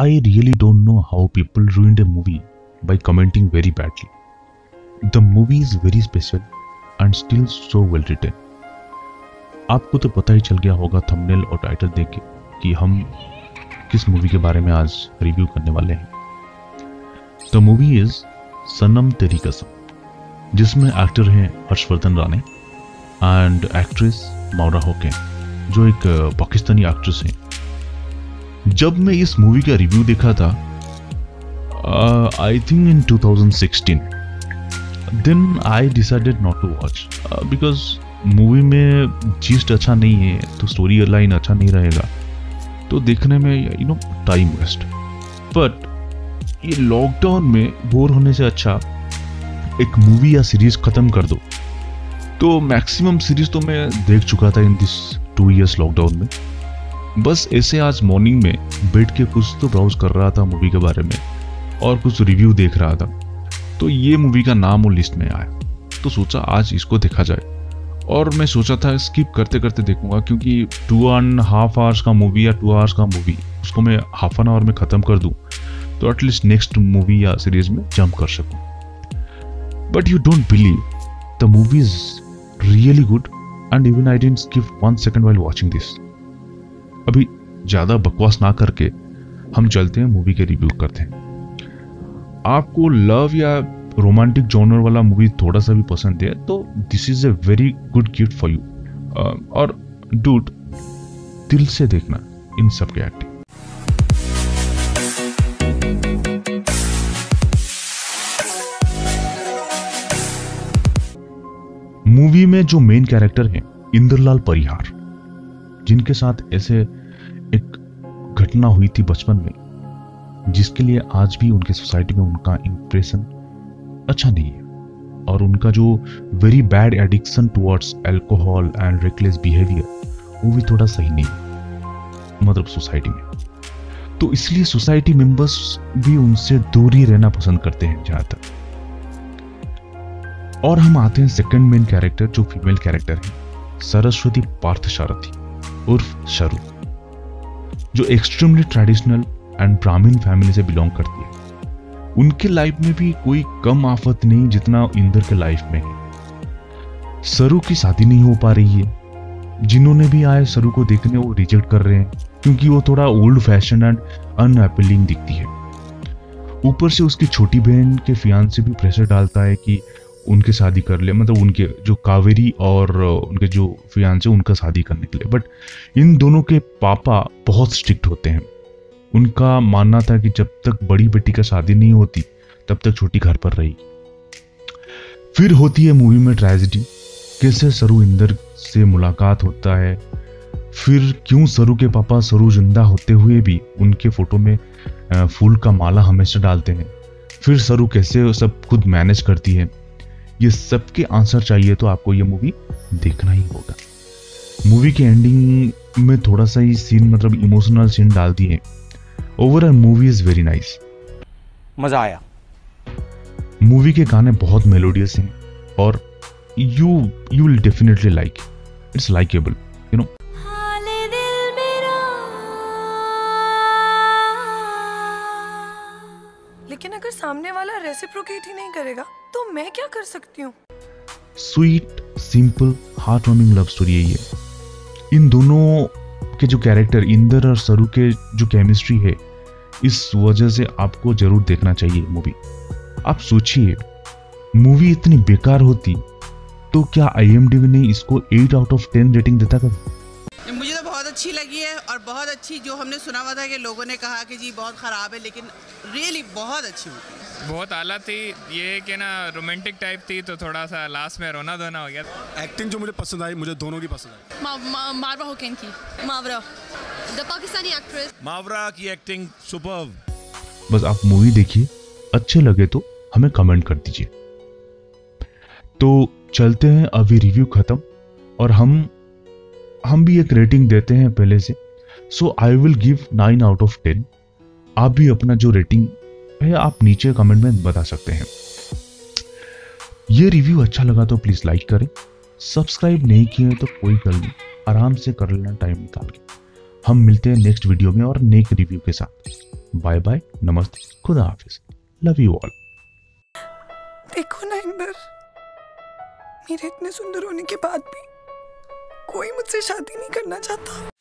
I really don't know how people ruined a movie by commenting very badly. The movie is very special and still so well written. आपको तो पता ही चल गया होगा thumbnail और title देख के कि हम किस मूवी के बारे में आज रिव्यू करने वाले हैं। द मूवी इज सनम तेरी कसम, जिसमें एक्टर हैं हर्षवर्धन राणे एंड एक्ट्रेस मौरा होकेन, जो एक पाकिस्तानी एक्ट्रेस हैं। जब मैं इस मूवी का रिव्यू देखा था, I think in 2016, then I decided not to watch, because movie में जिस्ट अच्छा नहीं है तो स्टोरी लाइन अच्छा नहीं रहेगा, तो देखने में you know time waste. But ये लॉकडाउन में बोर होने से अच्छा एक मूवी या सीरीज खत्म कर दो। तो मैक्सिमम सीरीज तो मैं देख चुका था इन दिस 2 years लॉकडाउन में। बस ऐसे आज मॉर्निंग में बैठ के कुछ तो ब्राउज कर रहा था मूवी के बारे में और कुछ रिव्यू देख रहा था, तो ये मूवी का नाम वो लिस्ट में आया, तो सोचा आज इसको देखा जाए। और मैं सोचा था स्किप करते करते देखूंगा, क्योंकि 2.5 hours का मूवी या 2 hours का मूवी उसको मैं हाफ एन आवर में ख़त्म कर दूँ तो एटलीस्ट नेक्स्ट मूवी या सीरीज में जंप कर सकूँ। But you don't believe, the movie is really good and even I didn't skip 1 second while watching this. अभी ज़्यादा बकवास ना करके हम चलते हैं, मूवी के रिव्यू करते हैं। आपको लव या रोमांटिक जॉनर वाला मूवी थोड़ा सा भी पसंद है तो this is a very good gift for you. और डूड, दिल से देखना इन सब के एक्टिंग। मूवी में जो मेन कैरेक्टर हैं इंद्रलाल परिहार, जिनके साथ ऐसे एक घटना हुई थी बचपन में, जिसके लिए आज भी उनके सोसाइटी में उनका इंप्रेशन अच्छा नहीं है, और उनका जो very bad addiction towards alcohol and reckless behaviour वो भी थोड़ा सही नहीं है, मतलब सोसाइटी में। तो इसलिए सोसाइटी मेंबर्स भी उनसे दूर ही रहना पसंद करते हैं ज़्यादातर। और हम आते हैं सेकंड मेन कैरेक्टर, जो फीमेल कैरेक्टर है, सरस्वती पार्थ सारथी उर्फ शरू, जो extremely traditional and Brahmin family से बिलोंग करती है। उनके लाइफ में भी कोई कम आफत नहीं जितना इंदर के लाइफ में है। सरू की शादी नहीं हो पा रही है। जिन्होंने भी आए सरू को देखने वो रिजेक्ट कर रहे हैं, क्योंकि वो थोड़ा ओल्ड फैशन एंड अनअपीलिंग दिखती है। ऊपर से उसकी छोटी बहन के फियांसे भी प्रेशर डालता है कि उनके शादी कर ले, मतलब उनके जो कावेरी और उनके जो फियांसे उनका शादी करने के लिए। बट इन दोनों के पापा बहुत स्ट्रिक्ट होते हैं। उनका मानना था कि जब तक बड़ी बेटी का शादी नहीं होती तब तक छोटी घर पर रही। फिर होती है मूवी में ट्रेजेडी, कैसे सरू इंदर से मुलाकात होता है, फिर क्यों सरू के पापा सरू जिंदा होते हुए भी उनके फोटो में फूल का माला हमेशा डालते हैं, फिर सरू कैसे सब खुद मैनेज करती है। ये सबके आंसर चाहिए तो आपको ये मूवी देखना ही होगा। मूवी के एंडिंग में थोड़ा सा ही सीन, मतलब इमोशनल सीन डाल दिए। Overall movie is very nice, मजा आया। मूवी के गाने बहुत मेलोडियस हैं और you will definitely like, it's likeable, you know. लेकिन अगर सामने वाला रेसिप्रोकेट ही नहीं करेगा तो मैं क्या कर सकती हूँ। Sweet, simple, heart warming love story यही है। इन दोनों के जो कैरेक्टर इंदर और सरू के जो केमिस्ट्री है, इस वजह से आपको जरूर देखना चाहिए मूवी। आप सोचिए, मूवी इतनी बेकार होती तो क्या IMDB ने इसको 8/10 रेटिंग देता कभी? मुझे तो बहुत अच्छी लगी है, और बहुत अच्छी, जो हमने सुना हुआ था कि लोगों ने कहा कि जी बहुत खराब है, लेकिन रियली बहुत अच्छी मूवी, बहुत आला थी। ये कि ना रोमांटिक टाइप थी तो थोड़ा सा लास्ट में रोना धोना हो गया। एक्टिंग जो मुझे पसंद आई, मुझे दोनों की पसंद आई। मौरा होकेन की, मौरा द पाकिस्तानी एक्ट्रेस, मौरा की एक्टिंग सुपर्ब। बस आप मूवी देखिए, अच्छे लगे तो हमें कमेंट कर दीजिए। तो चलते हैं, अभी रिव्यू खत्म, और हम भी एक रेटिंग देते हैं पहले से। So I will give 9/10। आप भी अपना जो रेटिंग है आप नीचे कमेंट में बता सकते हैं। ये रिव्यू अच्छा लगा तो प्लीज लाइक करें, सब्सक्राइब नहीं किए तो कोई गल नहीं, आराम से कर लेना टाइम निकाल के। हम मिलते हैं नेक्स्ट वीडियो में और नेक्स्ट रिव्यू के साथ। बाय बाय, नमस्ते, खुदा हाफिज, लव यू ऑल। देखो ना इंदर, मेरे इतने सुंदर होने के बाद भी कोई मुझसे शादी नहीं करना चाहता।